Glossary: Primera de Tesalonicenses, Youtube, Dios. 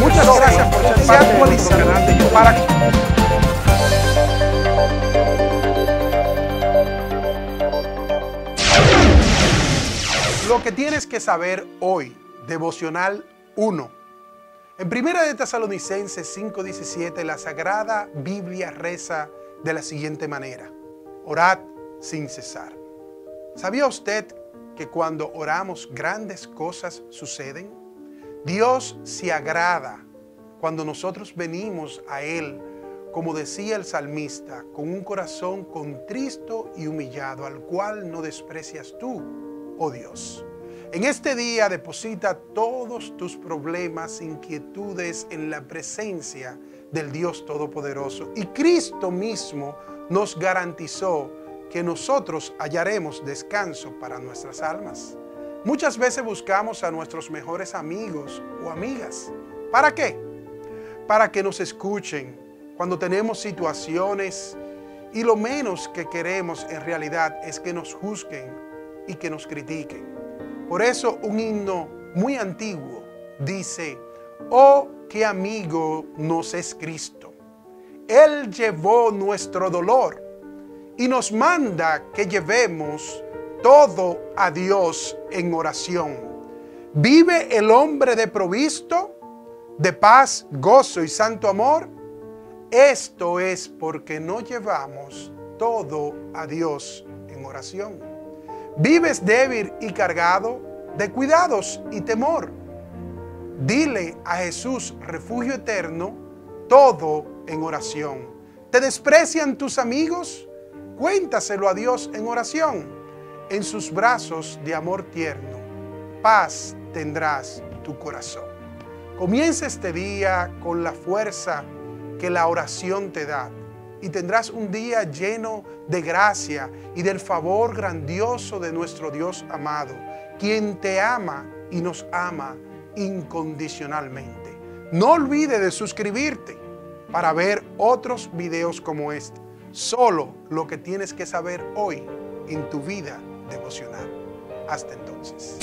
Muchas gracias por ser parte del canal de YouTube. Lo que tienes que saber hoy, Devocional 1. En Primera de Tesalonicenses 5:17, la Sagrada Biblia reza de la siguiente manera: orad sin cesar. ¿Sabía usted que cuando oramos grandes cosas suceden? Dios se agrada cuando nosotros venimos a Él, como decía el salmista, con un corazón contristo y humillado, al cual no desprecias tú, oh Dios. En este día deposita todos tus problemas, inquietudes en la presencia del Dios Todopoderoso. Y Cristo mismo nos garantizó que nosotros hallaremos descanso para nuestras almas. Muchas veces buscamos a nuestros mejores amigos o amigas. ¿Para qué? Para que nos escuchen cuando tenemos situaciones, y lo menos que queremos en realidad es que nos juzguen y que nos critiquen. Por eso un himno muy antiguo dice: oh, qué amigo nos es Cristo. Él llevó nuestro dolor y nos manda que llevemos todo a Dios en oración. ¿Vive el hombre desprovisto de paz, gozo y santo amor? Esto es porque no llevamos todo a Dios en oración. ¿Vives débil y cargado de cuidados y temor? Dile a Jesús, refugio eterno, todo en oración. ¿Te desprecian tus amigos? Cuéntaselo a Dios en oración. En sus brazos de amor tierno, paz tendrás tu corazón. Comienza este día con la fuerza que la oración te da, y tendrás un día lleno de gracia y del favor grandioso de nuestro Dios amado, quien te ama y nos ama incondicionalmente. No olvides de suscribirte para ver otros videos como este. Solo lo que tienes que saber hoy en tu vida devocional. Hasta entonces.